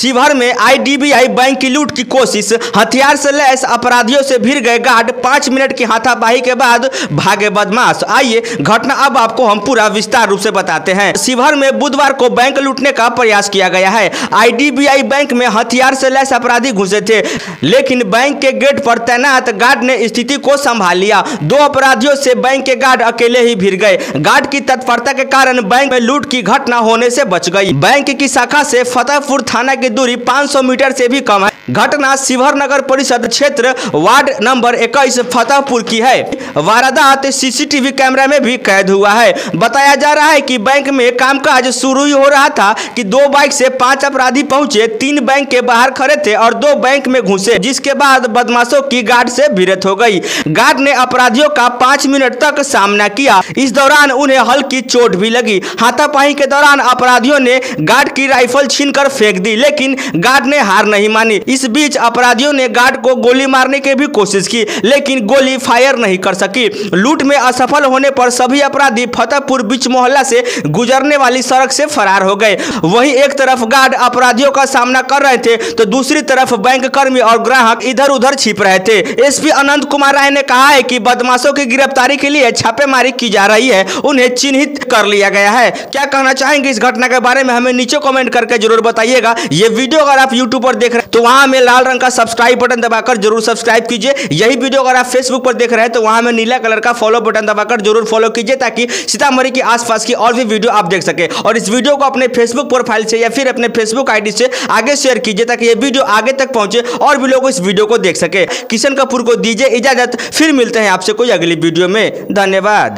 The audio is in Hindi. शिवहर में आईडीबीआई बैंक की लूट की कोशिश, हथियार से लैस अपराधियों से भिड़ गए गार्ड। 5 मिनट की हाथापाई के बाद भागे बदमाश। आइए घटना अब आपको हम पूरा विस्तार रूप से बताते हैं। शिवहर में बुधवार को बैंक लूटने का प्रयास किया गया है। आईडीबीआई बैंक में हथियार से लैस अपराधी घुसे थे, लेकिन बैंक के गेट पर तैनात गार्ड ने स्थिति को संभाल लिया। 2 अपराधियों से बैंक के गार्ड अकेले ही भिड़ गए। गार्ड की तत्परता के कारण बैंक में लूट की घटना होने से बच गई। बैंक की शाखा से फतेहपुर थाना की दूरी 500 मीटर से भी कम है। घटना शिवहर नगर परिषद क्षेत्र वार्ड नंबर 21 फतेहपुर की है। वारदात सीसीटीवी कैमरा में भी कैद हुआ है। बताया जा रहा है कि बैंक में कामकाज शुरू ही हो रहा था कि 2 बाइक से 5 अपराधी पहुंचे। 3 बैंक के बाहर खड़े थे और 2 बैंक में घुसे, जिसके बाद बदमाशों की गार्ड से भिड़ंत हो गई। गार्ड ने अपराधियों का 5 मिनट तक सामना किया। इस दौरान उन्हें हल्की चोट भी लगी। हाथापाई के दौरान अपराधियों ने गार्ड की राइफल छीनकर फेंक दी, लेकिन गार्ड ने हार नहीं मानी। इस बीच अपराधियों ने गार्ड को गोली मारने की भी कोशिश की, लेकिन गोली फायर नहीं कर सकी। लूट में असफल होने पर सभी अपराधी फतेहपुर बीच मोहल्ला से गुजरने वाली सड़क से फरार हो गए। वहीं एक तरफ गार्ड अपराधियों का सामना कर रहे थे, तो दूसरी तरफ बैंक कर्मी और ग्राहक इधर उधर छिप रहे थे। एसपी अनंत कुमार राय ने कहा है कि बदमाशों की गिरफ्तारी के लिए छापेमारी की जा रही है, उन्हें चिन्हित कर लिया गया है। क्या कहना चाहेंगे इस घटना के बारे में हमें नीचे कमेंट करके जरूर बताइएगा। ये वीडियो अगर आप यूट्यूब पर देख रहे हैं तो वहां में लाल रंग का सब्सक्राइब बटन दबाकर जरूर सब्सक्राइब कीजिए। यही वीडियो अगर आप फेसबुक पर देख रहे हैं तो वहां में नीला कलर का फॉलो बटन दबाकर जरूर फॉलो कीजिए, ताकि सीतामढ़ी के आसपास की और भी वीडियो आप देख सके। और इस वीडियो को अपने फेसबुक प्रोफाइल से या फिर अपने फेसबुक आईडी से आगे शेयर कीजिए, ताकि ये वीडियो आगे तक पहुंचे और भी लोग इस वीडियो को देख सके। किशन कपूर को दीजिए इजाजत, फिर मिलते हैं आपसे कोई अगली वीडियो में। धन्यवाद।